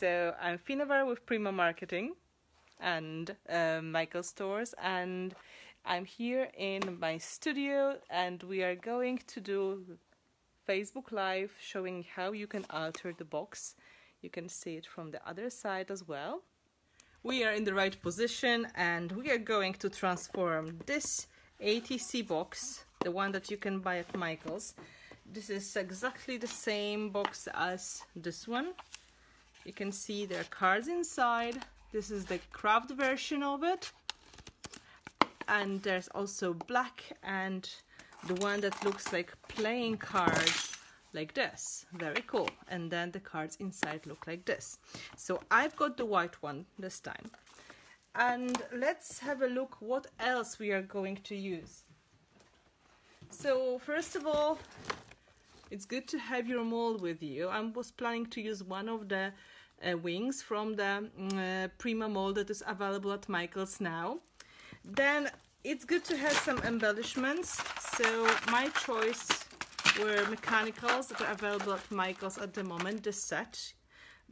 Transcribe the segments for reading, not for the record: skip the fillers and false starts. So I'm Finnabair with Prima Marketing and Michaels Stores, and I'm here in my studio, and we are going to do Facebook Live showing how you can alter the box. You can see it from the other side as well. We are in the right position, and we are going to transform this ATC box, the one that you can buy at Michaels. This is exactly the same box as this one. You can see there are cards inside. This is the craft version of it. And there's also black and the one that looks like playing cards, like this. Very cool. And then the cards inside look like this. So I've got the white one this time. And let's have a look what else we are going to use. So first of all, it's good to have your mold with you. I was planning to use one of the wings from the Prima mold that is available at Michaels now. Then it's good to have some embellishments. So my choice were mechanicals that are available at Michaels at the moment, this set.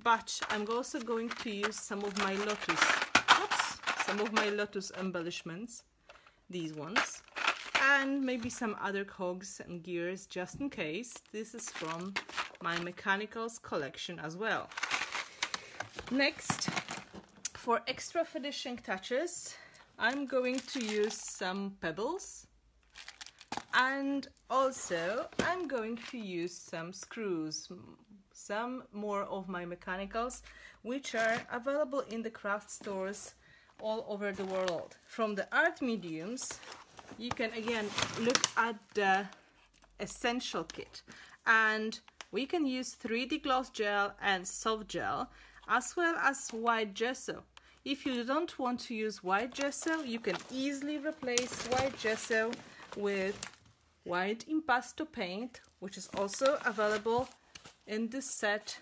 But I'm also going to use some of my lotus. Some of my lotus embellishments, these ones, and maybe some other cogs and gears just in case. This is from my mechanicals collection as well. Next, for extra finishing touches, I'm going to use some pebbles, and also I'm going to use some screws, some more of my mechanicals, which are available in the craft stores all over the world. From the art mediums, you can again look at the essential kit, and we can use 3D gloss gel and soft gel, as well as white gesso. If you don't want to use white gesso, you can easily replace white gesso with white impasto paint, which is also available in this set,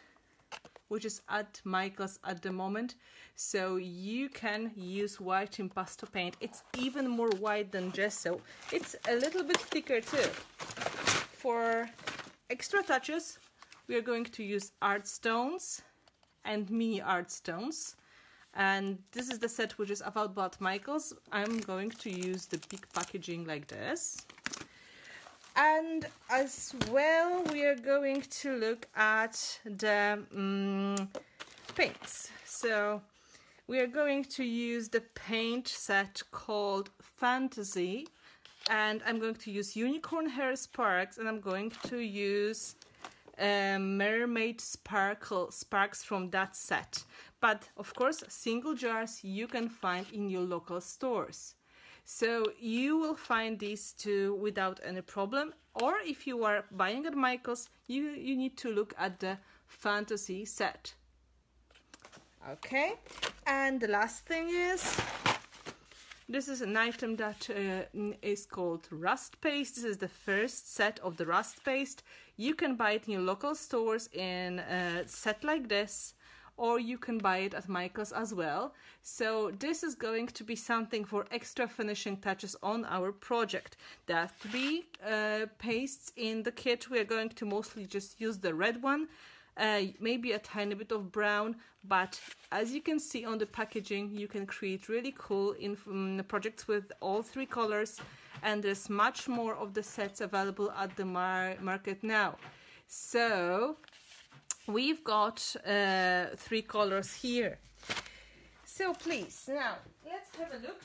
which is at Michaels at the moment. So you can use white impasto paint. It's even more white than gesso. It's a little bit thicker too. For extra touches, we are going to use art stones and mini art stones. And this is the set which is available at Michaels. I'm going to use the big packaging like this. And as well, we are going to look at the paints. So we are going to use the paint set called Fantasy, and I'm going to use Unicorn Hair Sparks, and I'm going to use Mermaid Sparkle from that set. But of course, single jars you can find in your local stores. So you will find these two without any problem, or if you are buying at Michaels, you need to look at the Fantasy set. Okay, and the last thing is, this is an item that is called Rust Paste. This is the first set of the Rust Paste. You can buy it in your local stores in a set like this, or you can buy it at Michaels as well. So this is going to be something for extra finishing touches on our project. There are three pastes in the kit. We are going to mostly just use the red one, maybe a tiny bit of brown, but as you can see on the packaging, you can create really cool projects with all three colors, and there's much more of the sets available at the market now. So we've got three colors here. So please, now let's have a look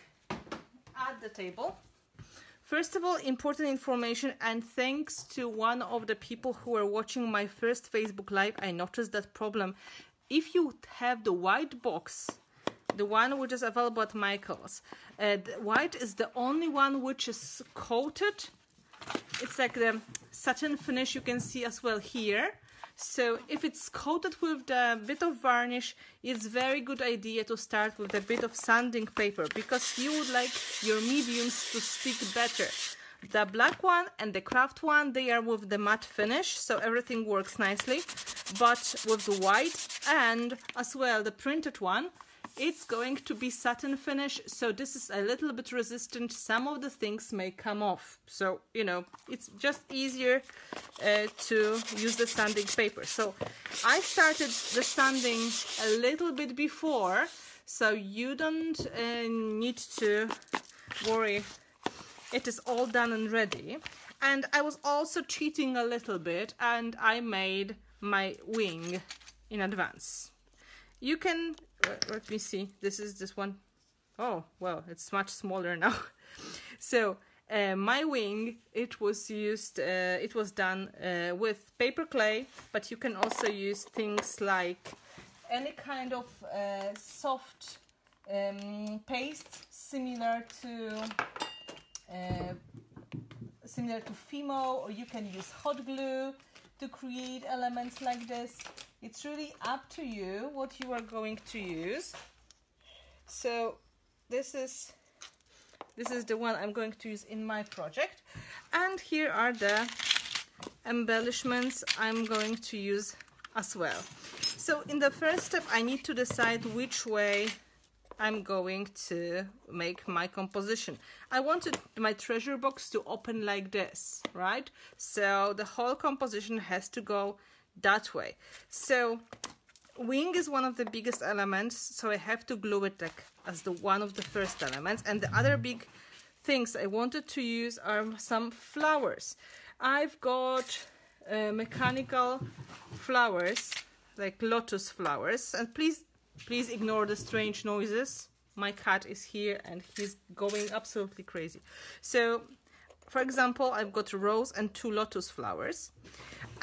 at the table. First of all, important information, and thanks to one of the people who are watching my first Facebook Live, I noticed that problem. If you have the white box, the one which is available at Michaels, the white is the only one which is coated. It's like the satin finish you can see as well here. So if it's coated with a bit of varnish, it's very good idea to start with a bit of sanding paper, because you would like your mediums to stick better. The black one and the craft one, they are with the matte finish, so everything works nicely. But with the white and as well the printed one, It's going to be satin finish, so this is a little bit resistant. Some of the things may come off, so you know, it's just easier to use the sanding paper. So I started the sanding a little bit before, so you don't need to worry, it is all done and ready. And I was also cheating a little bit, and I made my wing in advance. You can, let me see, this is this one. Oh, well, it's much smaller now. So my wing, it was used, it was done with paper clay, but you can also use things like any kind of soft paste similar to Fimo, or you can use hot glue to create elements like this. It's really up to you what you are going to use. So this is the one I'm going to use in my project. And here are the embellishments I'm going to use as well. So in the first step, I need to decide which way I'm going to make my composition. I wanted my treasure box to open like this, right? So the whole composition has to go that way. So wing is one of the biggest elements, so I have to glue it like as the one of the first elements. And the other big things I wanted to use are some flowers. I've got mechanical flowers, like lotus flowers, and please ignore the strange noises. My cat is here and he's going absolutely crazy. So, for example, I've got a rose and two lotus flowers.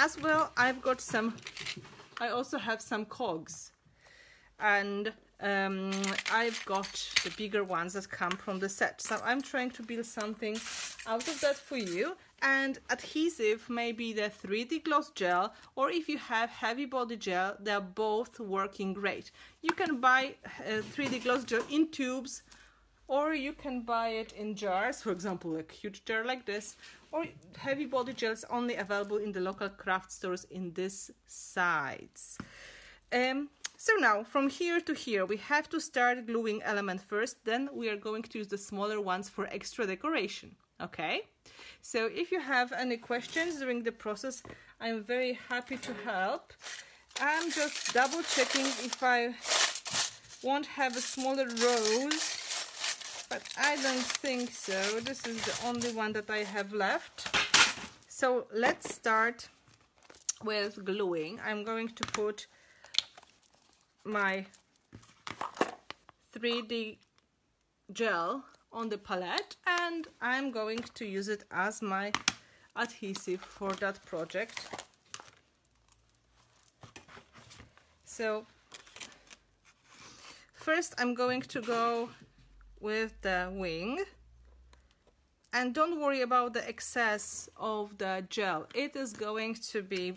As well, I've got some, I also have some cogs. And I've got the bigger ones that come from the set. So I'm trying to build something out of that for you. And adhesive, maybe the 3D gloss gel, or if you have heavy body gel, they're both working great. You can buy 3D gloss gel in tubes, or you can buy it in jars, for example, a huge jar like this, or heavy body gels only available in the local craft stores in this size. So now, from here to here, we have to start gluing element first, then we are going to use the smaller ones for extra decoration. Okay, so if you have any questions during the process, I'm very happy to help. I'm just double checking if I won't have a smaller rose, but I don't think so. This is the only one that I have left. So let's start with gluing. I'm going to put my 3D gel on the palette, and I'm going to use it as my adhesive for that project. So first I'm going to go with the wing, and don't worry about the excess of the gel, it is going to be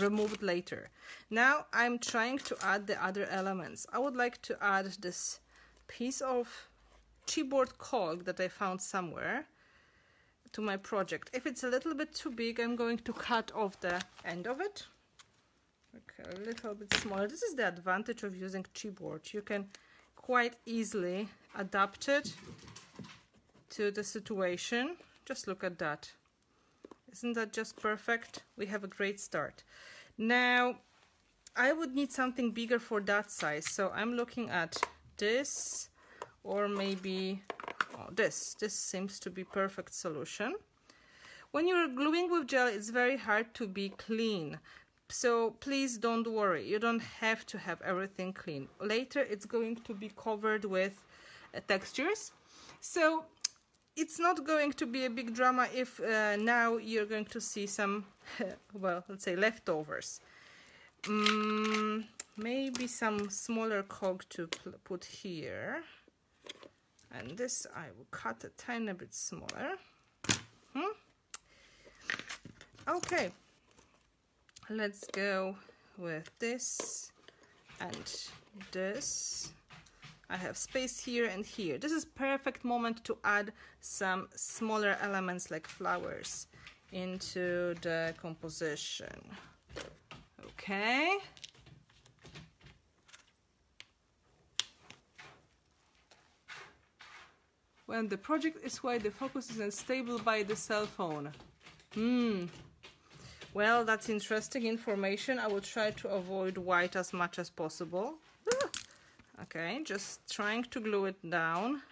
removed later. Now I'm trying to add the other elements. I would like to add this piece of chipboard cog that I found somewhere to my project. If it's a little bit too big, I'm going to cut off the end of it. Okay, a little bit smaller. This is the advantage of using chipboard. You can quite easily adapt it to the situation. Just look at that. Isn't that just perfect? We have a great start. Now, I would need something bigger for that size, so I'm looking at this, or maybe this seems to be perfect solution. When you're gluing with gel, it's very hard to be clean, so please don't worry, you don't have to have everything clean. Later it's going to be covered with textures, so it's not going to be a big drama if now you're going to see some well, let's say leftovers. Maybe some smaller cog to put here. And this I will cut a tiny bit smaller. Okay, let's go with this and this. I have space here and here. This is perfect moment to add some smaller elements like flowers into the composition. Okay. when the project is wide, the focus is unstable by the cell phone. Hmm. Well, that's interesting information. I will try to avoid white as much as possible. Okay, just trying to glue it down.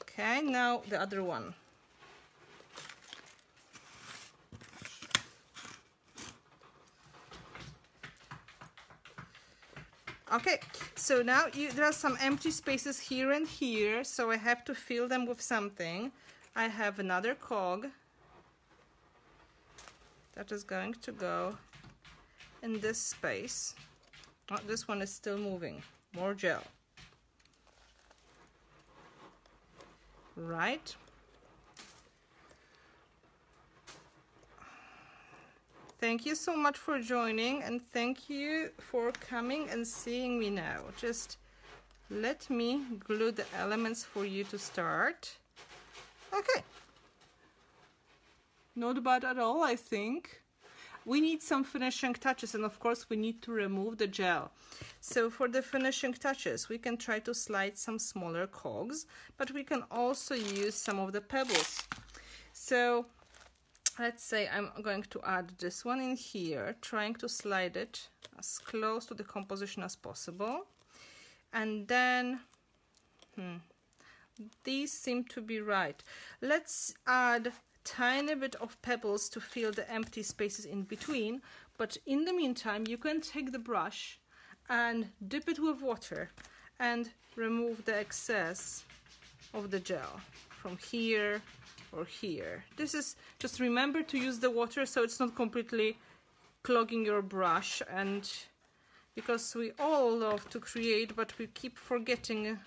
Okay, now the other one. Okay, so now there are some empty spaces here and here, so I have to fill them with something. I have another cog that is going to go in this space. Oh, this one is still moving. More gel. Right. Thank you so much for joining, and thank you for coming and seeing me now. Just let me glue the elements for you to start. Okay. Not bad at all, I think. We need some finishing touches, and of course we need to remove the gel. So for the finishing touches, we can try to slide some smaller cogs, but we can also use some of the pebbles. So let's say I'm going to add this one in here, trying to slide it as close to the composition as possible. And then, these seem to be right. Let's add a tiny bit of pebbles to fill the empty spaces in between. But in the meantime, you can take the brush and dip it with water and remove the excess of the gel from here or here. This is just remember to use the water so it's not completely clogging your brush, and because we all love to create but we keep forgetting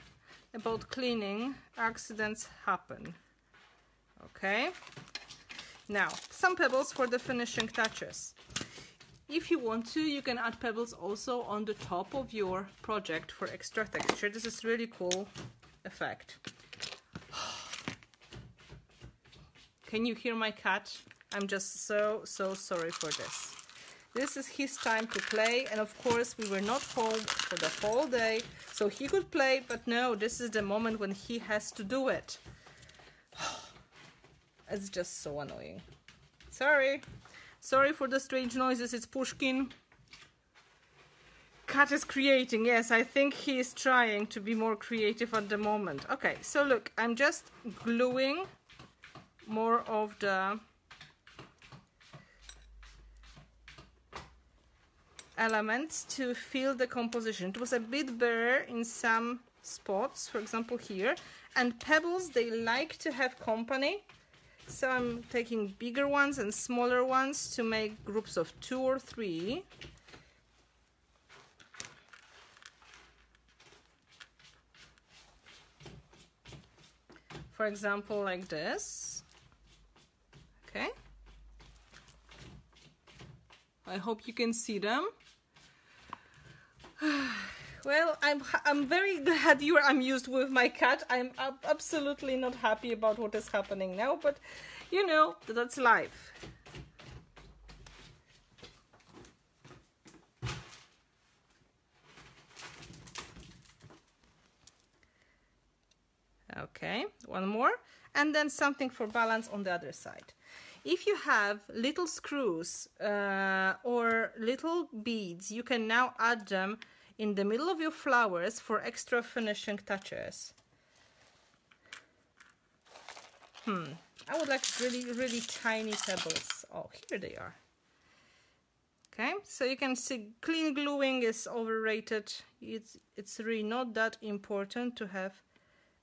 about cleaning, accidents happen. Okay, now some pebbles for the finishing touches. If you want to, you can add pebbles also on the top of your project for extra texture. This is really cool effect. Can you hear my cat? I'm just so sorry for this. This is his time to play, and of course we were not home for the whole day, so he could play, but no, this is the moment when he has to do it. It's just so annoying. Sorry. Sorry for the strange noises, it's Pushkin. Cat is creating, yes, I think he is trying to be more creative at the moment. Okay, so look, I'm just gluing more of the elements to fill the composition. It was a bit bare in some spots, for example here, and pebbles, they like to have company, so I'm taking bigger ones and smaller ones to make groups of 2 or 3. For example, like this. Okay. I hope you can see them. Well, I'm very glad you're amused with my cat. I'm absolutely not happy about what is happening now, but you know, that's life. Okay, one more, and then something for balance on the other side. If you have little screws or little beads, you can now add them in the middle of your flowers for extra finishing touches. I would like really tiny pebbles. Oh, here they are. Okay, so you can see clean gluing is overrated. It's really not that important to have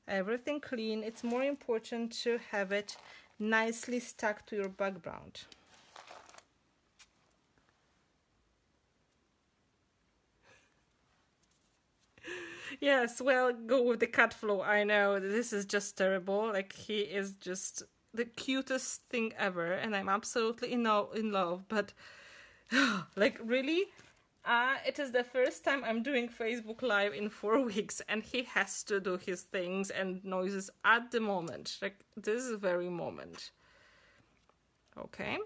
everything clean. It's more important to have it nicely stuck to your background. Yes, well, go with the cat flow. I know this is just terrible. Like, he is just the cutest thing ever, and I'm absolutely in love. But like, really, it is the first time I'm doing Facebook Live in 4 weeks, and he has to do his things and noises at the moment, like this very moment. Okay,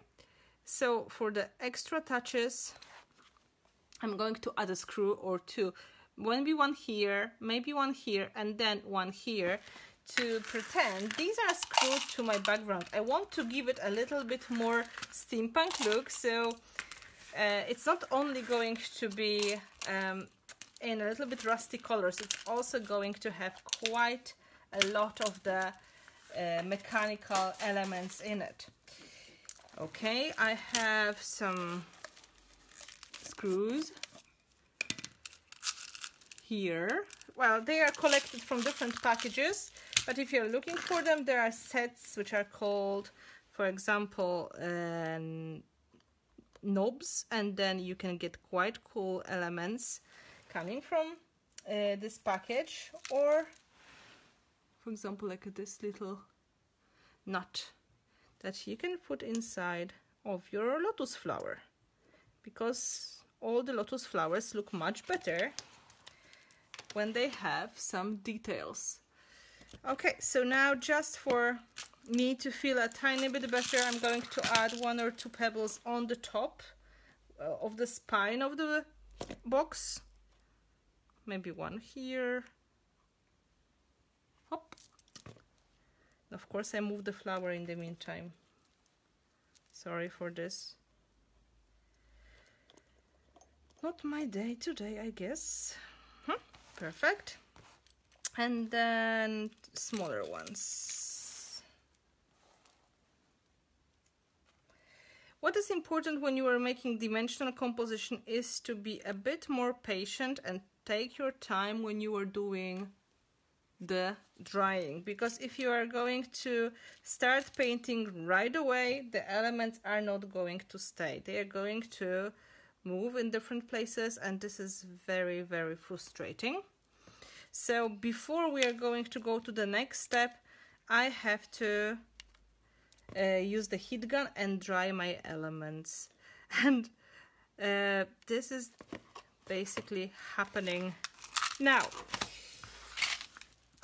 so for the extra touches, I'm going to add a screw or two, maybe one here, maybe one here, and then one here to pretend these are screwed to my background. I want to give it a little bit more steampunk look, so it's not only going to be in a little bit rusty colors, it's also going to have quite a lot of the mechanical elements in it. Okay, I have some screws here. Well, they are collected from different packages, but if you're looking for them, there are sets which are called, for example, knobs, and then you can get quite cool elements coming from this package, or for example like this little nut that you can put inside of your lotus flower, because all the lotus flowers look much better when they have some details. Okay, so now just for me to feel a tiny bit better, I'm going to add one or two pebbles on the top of the spine of the box. Maybe one here. Hop. Of course I moved the flower in the meantime. Sorry for this. Not my day today, I guess. Perfect. And then smaller ones. What is important when you are making dimensional composition is to be a bit more patient and take your time when you are doing the drying, because if you are going to start painting right away, the elements are not going to stay. They are going to move in different places, and this is very, very frustrating. So before we are going to go to the next step, I have to use the heat gun and dry my elements. And this is basically happening now.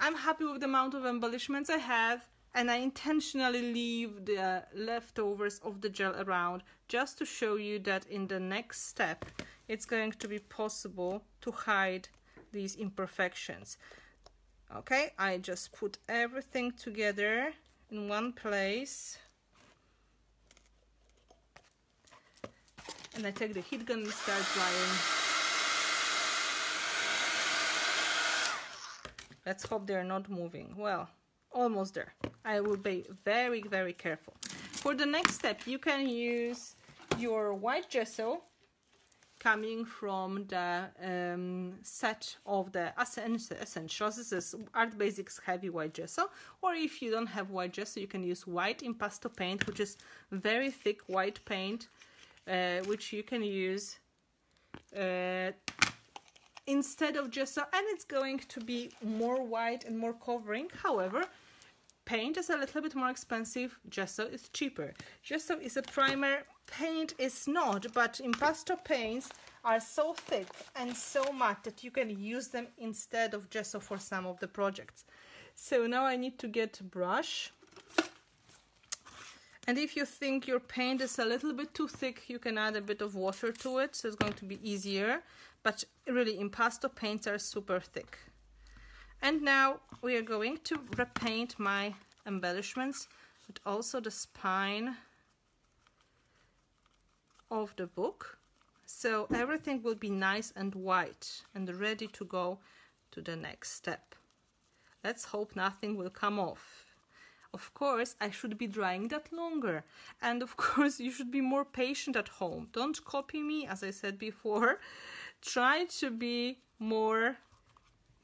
I'm happy with the amount of embellishments I have, and I intentionally leave the leftovers of the gel around just to show you that in the next step it's going to be possible to hide these imperfections. Okay, I just put everything together in one place, and I take the heat gun and start drying. Let's hope they're not moving. Well, almost there. I will be very, very careful. For the next step, you can use your white gesso coming from the set of the Essentials. This is Art Basics Heavy White Gesso. Or if you don't have white gesso, you can use white impasto paint, which is very thick white paint, which you can use instead of gesso, and it's going to be more white and more covering. However, paint is a little bit more expensive, gesso is cheaper. Gesso is a primer, paint is not, but impasto paints are so thick and so matte that you can use them instead of gesso for some of the projects. So now I need to get a brush. And if you think your paint is a little bit too thick, you can add a bit of water to it, so it's going to be easier. But really, impasto paints are super thick. And now we are going to repaint my embellishments, but also the spine of the book. So everything will be nice and white and ready to go to the next step. Let's hope nothing will come off. Of course, I should be drying that longer. And of course, you should be more patient at home. Don't copy me, as I said before. Try to be more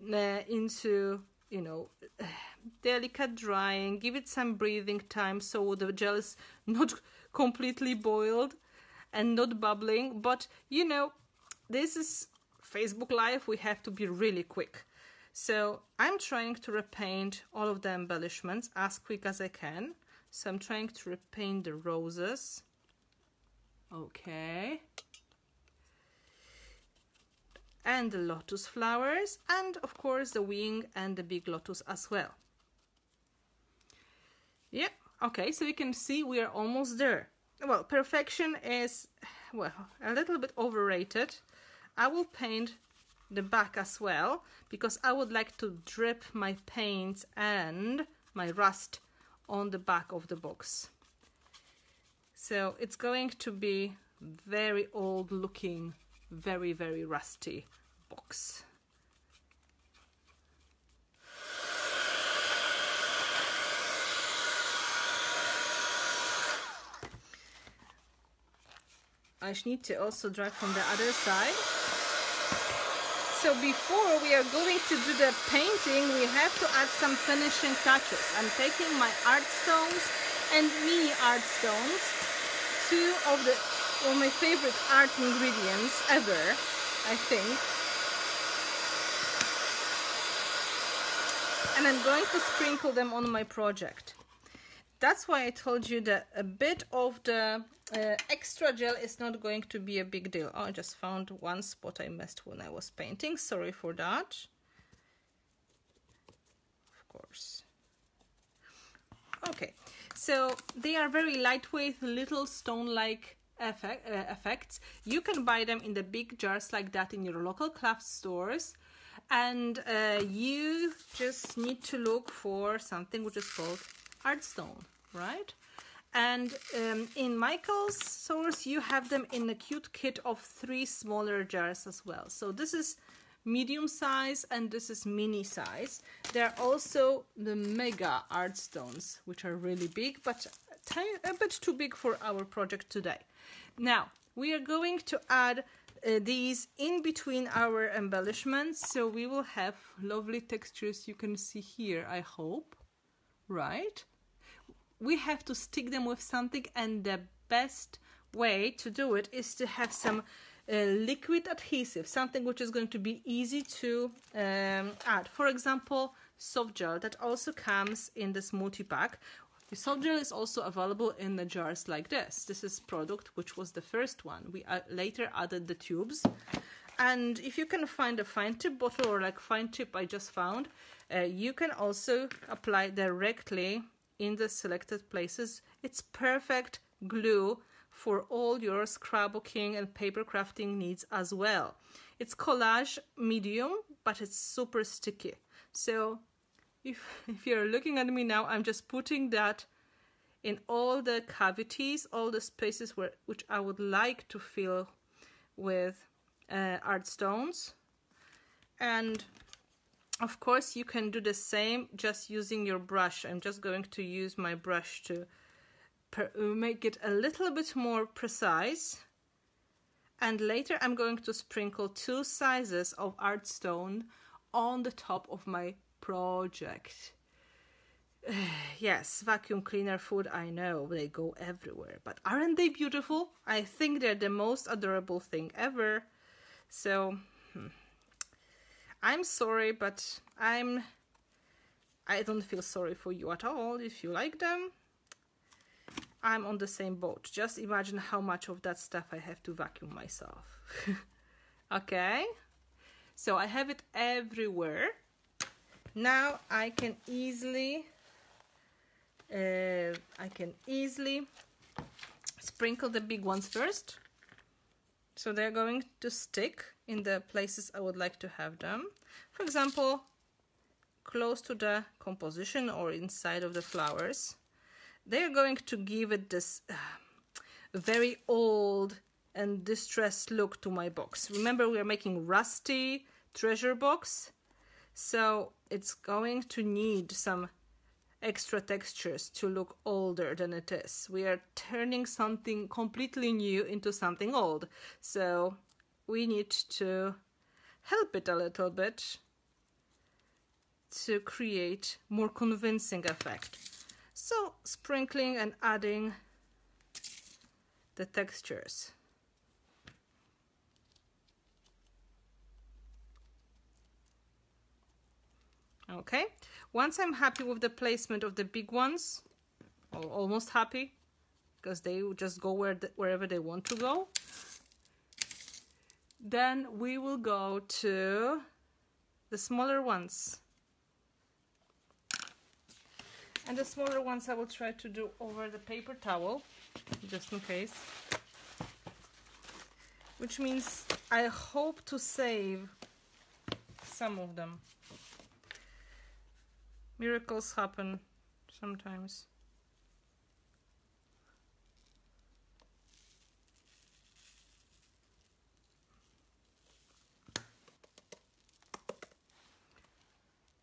into, you know, delicate drying. Give it some breathing time so the gel is not completely boiled and not bubbling. But, you know, this is Facebook Live. We have to be really quick. So I'm trying to repaint all of the embellishments as quick as I can. So I'm trying to repaint the roses. Okay. And the lotus flowers, and of course the wing and the big lotus as well. Yeah, okay, so you can see we are almost there. Well, perfection is, well, a little bit overrated. I will paint the back as well, because I would like to drip my paints and my rust on the back of the box. So it's going to be very old looking, very, very rusty box. I need to also dry from the other side. So before we are going to do the painting, we have to add some finishing touches. I'm taking my art stones and mini art stones, two of my favorite art ingredients ever, I think. And I'm going to sprinkle them on my project. That's why I told you that a bit of the extra gel is not going to be a big deal. Oh, I just found one spot I missed when I was painting. Sorry for that. Of course. Okay, so they are very lightweight, little stone-like effects. You can buy them in the big jars like that in your local craft stores. And you just need to look for something which is called art stone, right? And in Michaels Stores you have them in a cute kit of 3 smaller jars as well. So this is medium size and this is mini size. There are also the mega art stones, which are really big, but a bit too big for our project today. Now we are going to add these in between our embellishments, so we will have lovely textures. You can see here, I hope, right? We have to stick them with something, and the best way to do it is to have some liquid adhesive, something which is going to be easy to add. For example, soft gel that also comes in this multi-pack. The soft gel is also available in the jars like this. This is product which was the first one. We later added the tubes. And if you can find a fine tip bottle or like fine tip I just found, you can also apply directly in the selected places. It's perfect glue for all your scrapbooking and paper crafting needs as well. It's collage medium, but it's super sticky. So if you're looking at me now, I'm just putting that in all the cavities, all the spaces which I would like to fill with art stones. And of course you can do the same just using your brush. I'm just going to use my brush to make it a little bit more precise, and later I'm going to sprinkle 2 sizes of art stone on the top of my project. Yes, vacuum cleaner food, I know, they go everywhere, but aren't they beautiful? I think they're the most adorable thing ever. So I'm sorry, but I don't feel sorry for you at all. If you like them, I'm on the same boat. Just imagine how much of that stuff I have to vacuum myself. Okay, so I have it everywhere. Now I can easily sprinkle the big ones first. So they're going to stick in the places I would like to have them. For example, close to the composition or inside of the flowers. They're going to give it this very old and distressed look to my box. Remember, we are making rusty treasure box. So it's going to need some extra textures to look older than it is. We are turning something completely new into something old, so we need to help it a little bit to create more convincing effect. So sprinkling and adding the textures. Okay, once I'm happy with the placement of the big ones, or almost happy, because they will just go wherever they want to go, then we will go to the smaller ones. And the smaller ones I will try to do over the paper towel, just in case. Which means I hope to save some of them. Miracles happen sometimes.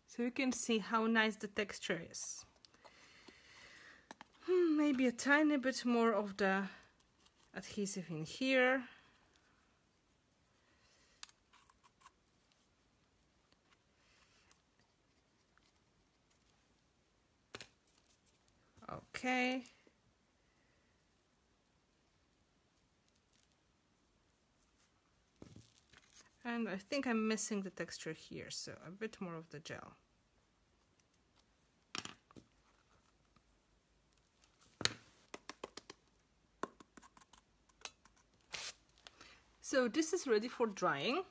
So you can see how nice the texture is. Maybe a tiny bit more of the adhesive in here. Okay. And I think I'm missing the texture here, so a bit more of the gel. So this is ready for drying.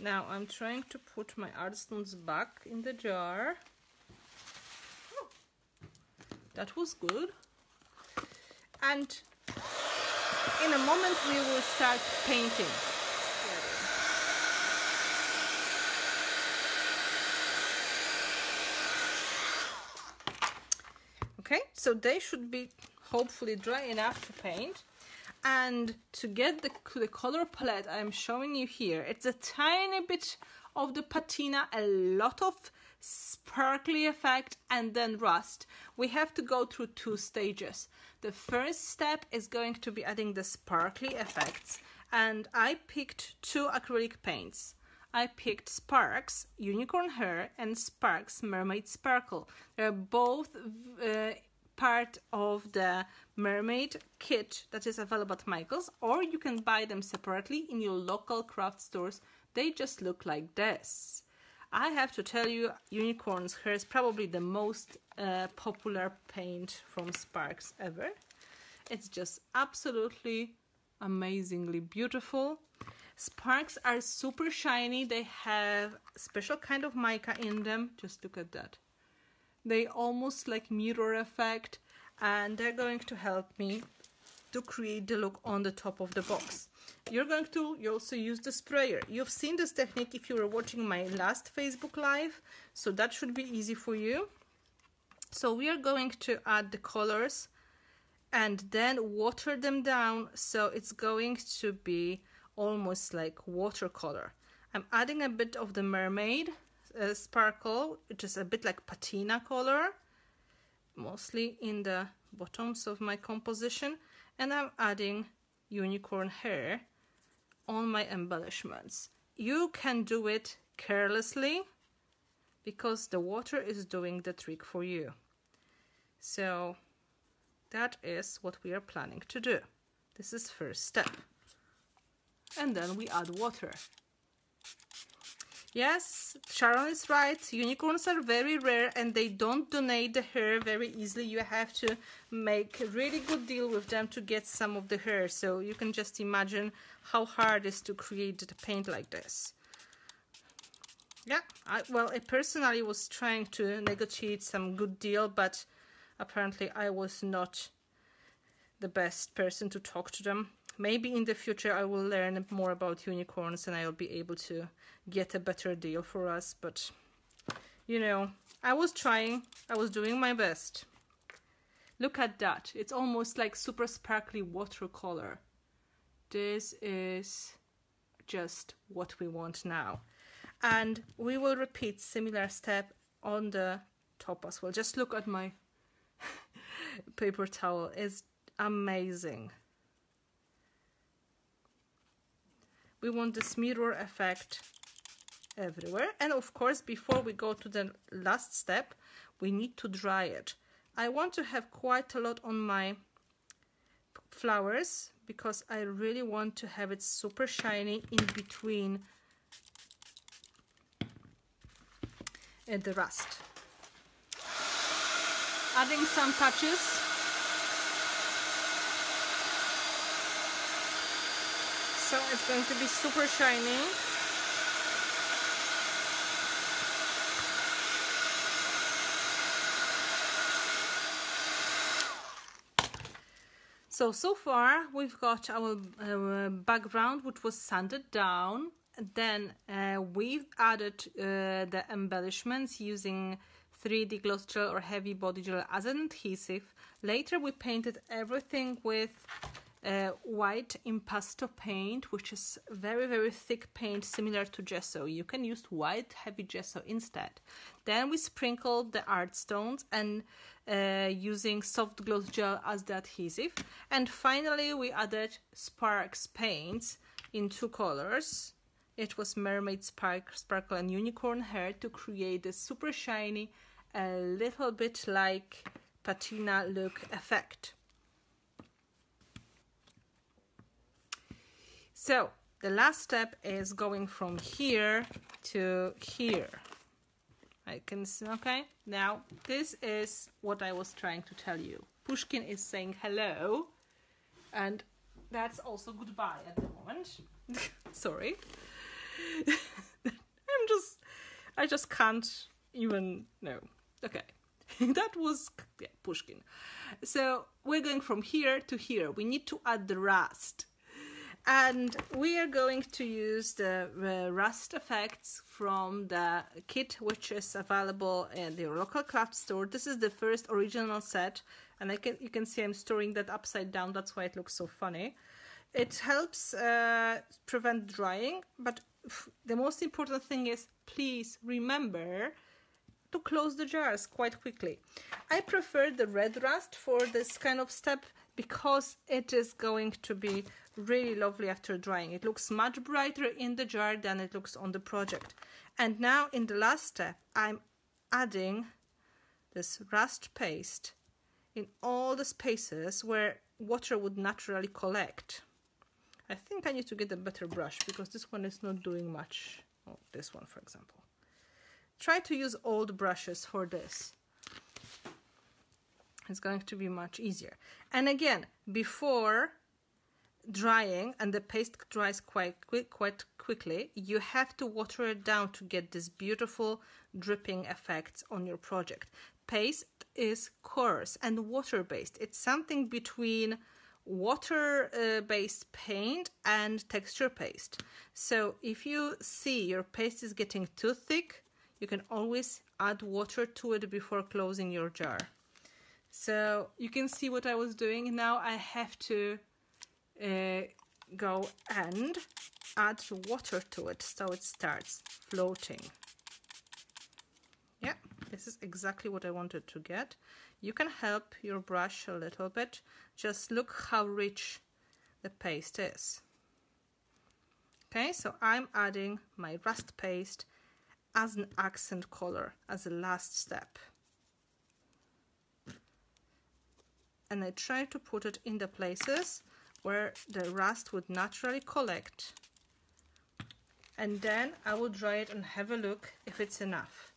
Now I'm trying to put my art stones back in the jar. Oh, that was good. And in a moment we will start painting. Okay, so they should be hopefully dry enough to paint. And to get the color palette I'm showing you here, it's a tiny bit of the patina, a lot of sparkly effect, and then rust. We have to go through two stages. The first step is going to be adding the sparkly effects. And I picked two acrylic paints. I picked Sparks, Unicorn Hair, and Sparks, Mermaid Sparkle. They're both part of the mermaid kit that is available at Michaels, or you can buy them separately in your local craft stores. They just look like this. I have to tell you, Unicorn's Hair is probably the most popular paint from Sparks ever. It's just absolutely amazingly beautiful. Sparks are super shiny. They have special kind of mica in them. Just look at that. They almost like mirror effect, and they're going to help me to create the look on the top of the box. You also use the sprayer. You've seen this technique if you were watching my last Facebook Live, so that should be easy for you. So we are going to add the colors and then water them down, so it's going to be almost like watercolor. I'm adding a bit of the mermaid sparkle, which is a bit like patina color, mostly in the bottoms of my composition, and I'm adding unicorn hair on my embellishments. You can do it carelessly because the water is doing the trick for you. So that is what we are planning to do. This is first step, and then we add water. Yes, Sharon is right. Unicorns are very rare and they don't donate the hair very easily. You have to make a really good deal with them to get some of the hair. So you can just imagine how hard it is to create the paint like this. Yeah, I personally was trying to negotiate some good deal, but apparently I was not the best person to talk to them. Maybe in the future I will learn more about unicorns and I'll be able to get a better deal for us. But, you know, I was trying. I was doing my best. Look at that. It's almost like super sparkly watercolor. This is just what we want now. And we will repeat similar step on the top as well. Just look at my paper towel. It's amazing. We want this mirror effect everywhere. And of course, before we go to the last step, we need to dry it. I want to have quite a lot on my flowers because I really want to have it super shiny in between the rust. Adding some touches. So it's going to be super shiny. So far we've got our background, which was sanded down Then we've added the embellishments using 3D gloss gel or heavy body gel as an adhesive. Later we painted everything with white impasto paint, which is very thick paint, similar to gesso. You can use white heavy gesso instead. Then we sprinkled the art stones and using soft gloss gel as the adhesive. And finally we added sparks paints in two colors. It was Mermaid Sparkle and Unicorn Hair to create this super shiny, a little bit like patina look effect. So the last step is going from here to here. I can see, okay? Now this is what I was trying to tell you. Pushkin is saying hello, and that's also goodbye at the moment. Sorry. I just can't even, no, okay. That was, yeah, Pushkin. So we're going from here to here. We need to add the rust, and we are going to use the rust effects from the kit, which is available in your local craft store. This is the first original set, and you can see I'm storing that upside down. That's why it looks so funny. It helps prevent drying, but the most important thing is, please remember to close the jars quite quickly. I prefer the red rust for this kind of step because it is going to be really lovely after drying. It looks much brighter in the jar than it looks on the project. And now in the last step, I'm adding this rust paste in all the spaces where water would naturally collect. I think I need to get a better brush because this one is not doing much. Oh, this one, for example. Try to use old brushes for this. It's going to be much easier. And again, before drying, and the paste dries quite quickly, you have to water it down to get this beautiful dripping effects on your project. Paste is coarse and water-based. It's something between water-based paint and texture paste. So if you see your paste is getting too thick, you can always add water to it before closing your jar. So you can see what I was doing. Now I have to go and add water to it so it starts floating. Yeah, this is exactly what I wanted to get. You can help your brush a little bit. Just look how rich the paste is. Okay, so I'm adding my rust paste as an accent color as a last step. And I try to put it in the places where the rust would naturally collect. And then I will dry it and have a look if it's enough.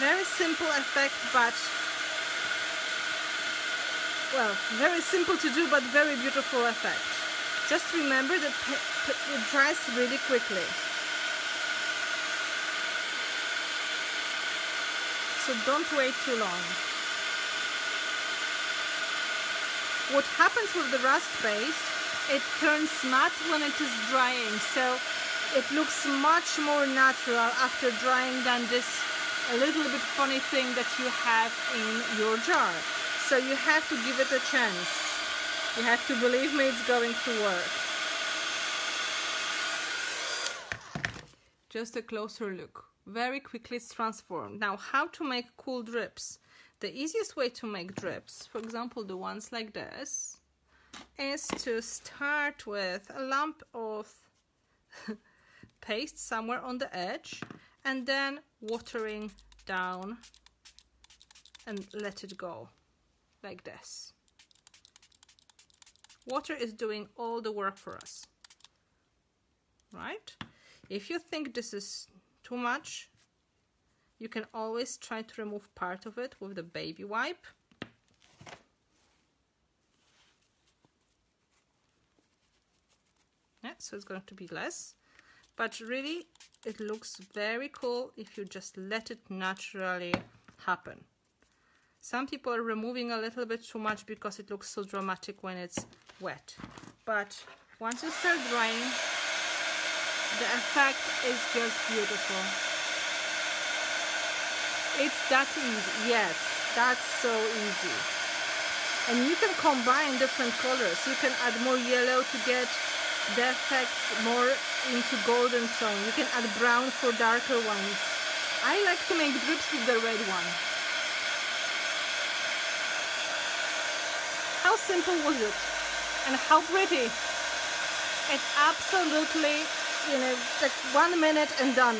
Very simple effect, but, well, very simple to do, but very beautiful effect. Just remember that it dries really quickly. So don't wait too long. What happens with the rust paste, it turns matte when it is drying, so it looks much more natural after drying than this a little bit funny thing that you have in your jar. So you have to give it a chance. You have to believe me, it's going to work. Just a closer look. Very quickly it's transformed. Now, how to make cool drips? The easiest way to make drips, for example the ones like this, is to start with a lump of paste somewhere on the edge and then watering down and let it go like this. Water is doing all the work for us, right? If you think this is too much, you can always try to remove part of it with the baby wipe. Yeah, so it's going to be less, but really it looks very cool if you just let it naturally happen. Some people are removing a little bit too much because it looks so dramatic when it's wet. But once you start drying, the effect is just beautiful. It's that easy. Yes, that's so easy. And you can combine different colors. You can add more yellow to get the effects more into golden tone. You can add brown for darker ones. I like to make drips with the red one. How simple was it? And how pretty! It's absolutely, you know, like 1 minute and done.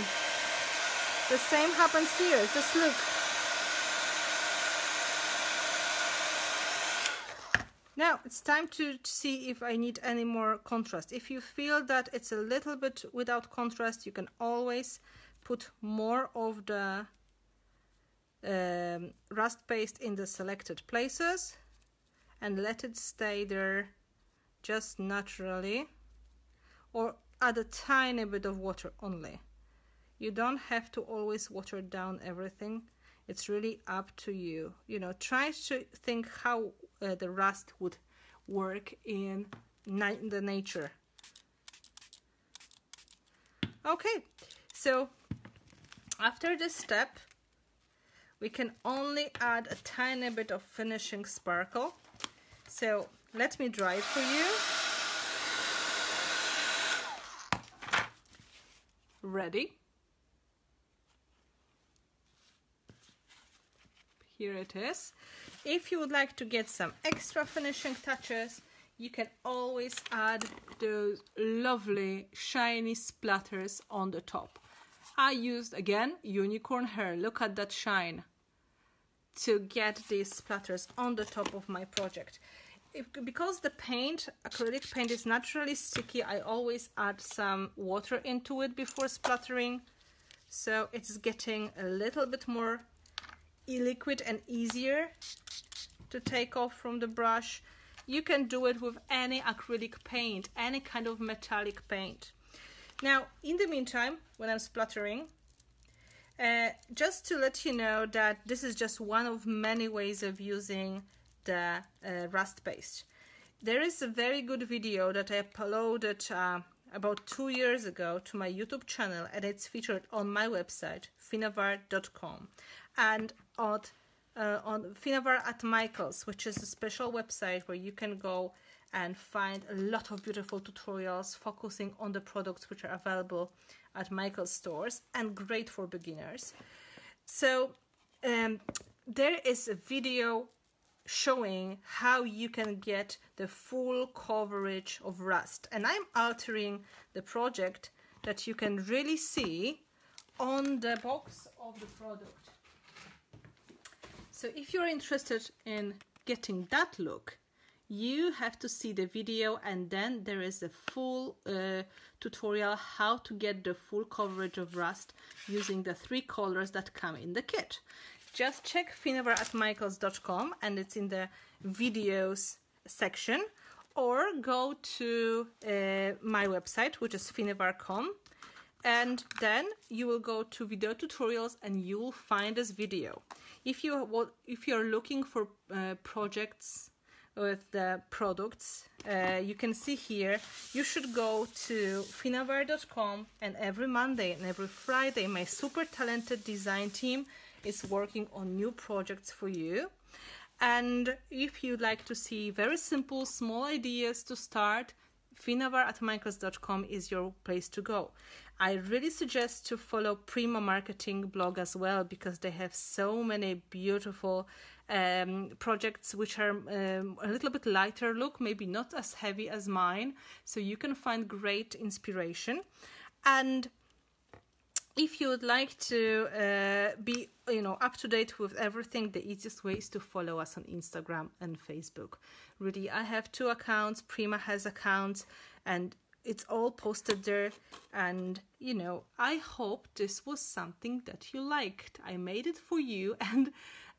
The same happens here, just look. Now it's time to see if I need any more contrast. If you feel that it's a little bit without contrast, you can always put more of the rust paste in the selected places and let it stay there just naturally, or add a tiny bit of water only. You don't have to always water down everything. It's really up to you. You know, try to think how the rust would work in the nature. Okay, so after this step, we can only add a tiny bit of finishing sparkle. So let me dry it for you. Ready? Here it is. If you would like to get some extra finishing touches, you can always add those lovely shiny splatters on the top. I used again unicorn hair, look at that shine, to get these splatters on the top of my project. Because the paint, acrylic paint, is naturally sticky, I always add some water into it before splattering, so it's getting a little bit more liquid and easier to take off from the brush. You can do it with any acrylic paint, any kind of metallic paint. Now in the meantime, when I'm splattering, just to let you know that this is just one of many ways of using the rust paste. There is a very good video that I uploaded about 2 years ago to my YouTube channel, and it's featured on my website finnabairatmichaels.com and on Finnabair at Michaels, which is a special website where you can go and find a lot of beautiful tutorials focusing on the products which are available at Michaels stores and great for beginners. So there is a video showing how you can get the full coverage of rust, and I'm altering the project that you can really see on the box of the product. So if you're interested in getting that look, you have to see the video, and then there is a full tutorial how to get the full coverage of rust using the 3 colors that come in the kit. Just check finnabairatmichaels.com and it's in the videos section, or go to my website, which is finnabair.com, and then you will go to video tutorials and you will find this video. If you're looking for projects with the products you can see here, you should go to finnabair.com, and every Monday and every Friday my super talented design team is working on new projects for you. And if you'd like to see very simple small ideas to start, finnabair@michaels.com is your place to go. I really suggest to follow Prima Marketing blog as well, because they have so many beautiful projects which are a little bit lighter look, maybe not as heavy as mine, so you can find great inspiration. And if you would like to be, you know, up to date with everything, the easiest way is to follow us on Instagram and Facebook. Really, I have 2 accounts, Prima has accounts, and it's all posted there. And, you know, I hope this was something that you liked. I made it for you, and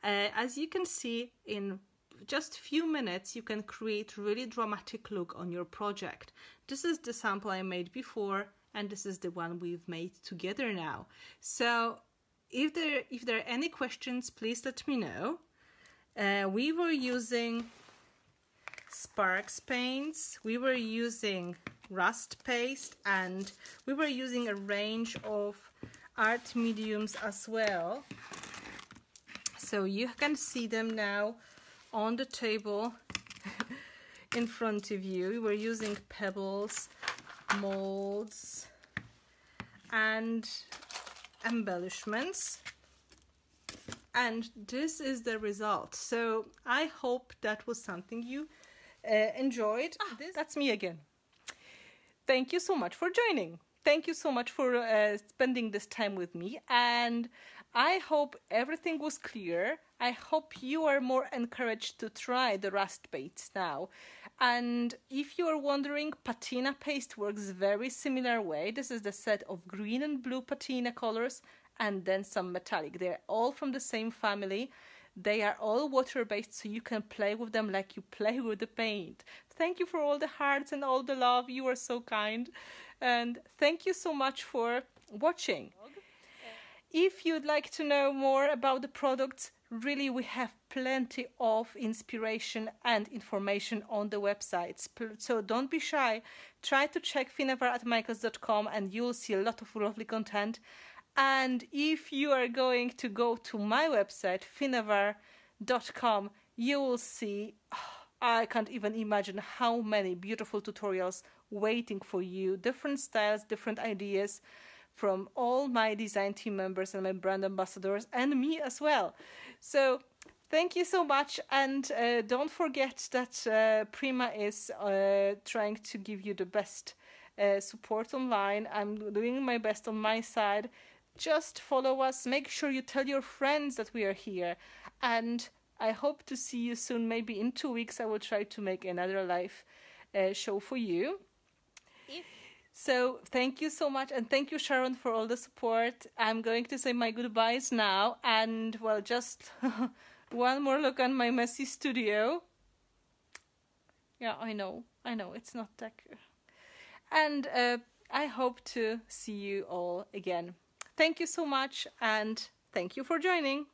as you can see, in just few minutes you can create really dramatic look on your project. This is the sample I made before, and this is the one we've made together now. So if there are any questions, please let me know. We were using Sparks paints, we were using Rust Paste, and we were using a range of art mediums as well. So you can see them now on the table in front of you. We were using pebbles, molds, and embellishments. And this is the result. So I hope that was something you enjoyed. That's me again. Thank you so much for joining. Thank you so much for spending this time with me. And I hope everything was clear. I hope you are more encouraged to try the rust paste now. And if you are wondering, patina paste works very similar way. This is the set of green and blue patina colors and then some metallic. They're all from the same family. They are all water-based, so you can play with them like you play with the paint. Thank you for all the hearts and all the love. You are so kind. And thank you so much for watching. If you'd like to know more about the products, really we have plenty of inspiration and information on the websites. So don't be shy. Try to check finnabairatmichaels.com and you'll see a lot of lovely content. And if you are going to go to my website, finnabair.com, you will see, I can't even imagine how many beautiful tutorials waiting for you. Different styles, different ideas from all my design team members and my brand ambassadors and me as well. So thank you so much. And don't forget that Prima is trying to give you the best support online. I'm doing my best on my side. Just follow us, make sure you tell your friends that we are here, and I hope to see you soon. Maybe in 2 weeks I will try to make another live show for you. So thank you so much, and thank you, Sharon, for all the support. I'm going to say my goodbyes now, and well, just one more look on my messy studio. Yeah, I know it's not that good. And I hope to see you all again. Thank you so much, and thank you for joining.